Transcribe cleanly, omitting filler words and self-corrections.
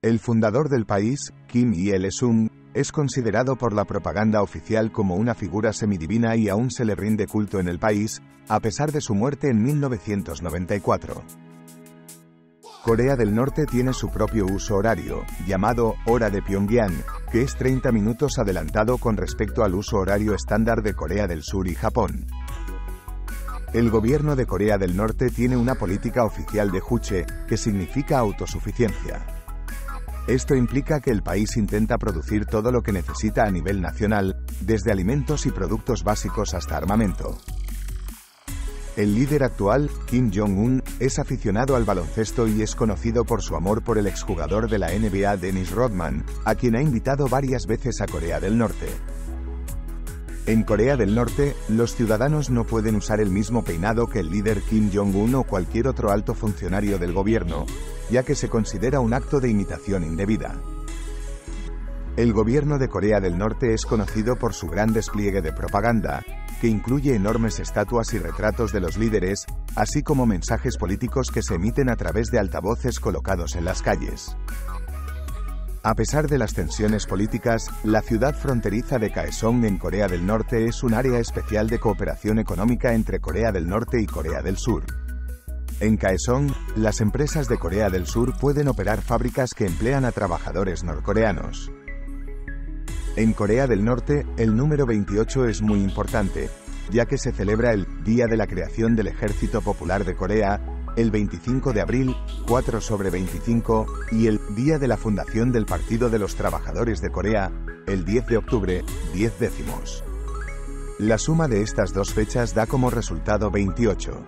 El fundador del país, Kim Il-sung, es considerado por la propaganda oficial como una figura semidivina y aún se le rinde culto en el país, a pesar de su muerte en 1994. Corea del Norte tiene su propio uso horario, llamado Hora de Pyongyang, que es 30 minutos adelantado con respecto al uso horario estándar de Corea del Sur y Japón. El gobierno de Corea del Norte tiene una política oficial de Juche, que significa autosuficiencia. Esto implica que el país intenta producir todo lo que necesita a nivel nacional, desde alimentos y productos básicos hasta armamento. El líder actual, Kim Jong-un, es aficionado al baloncesto y es conocido por su amor por el exjugador de la NBA Dennis Rodman, a quien ha invitado varias veces a Corea del Norte. En Corea del Norte, los ciudadanos no pueden usar el mismo peinado que el líder Kim Jong-un o cualquier otro alto funcionario del gobierno, ya que se considera un acto de imitación indebida. El gobierno de Corea del Norte es conocido por su gran despliegue de propaganda, que incluye enormes estatuas y retratos de los líderes, así como mensajes políticos que se emiten a través de altavoces colocados en las calles. A pesar de las tensiones políticas, la ciudad fronteriza de Kaesong en Corea del Norte es un área especial de cooperación económica entre Corea del Norte y Corea del Sur. En Kaesong, las empresas de Corea del Sur pueden operar fábricas que emplean a trabajadores norcoreanos. En Corea del Norte, el número 28 es muy importante, ya que se celebra el Día de la Creación del Ejército Popular de Corea, el 25 de abril, 4/25, y el Día de la Fundación del Partido de los Trabajadores de Corea, el 10 de octubre, 10 décimos. La suma de estas dos fechas da como resultado 28.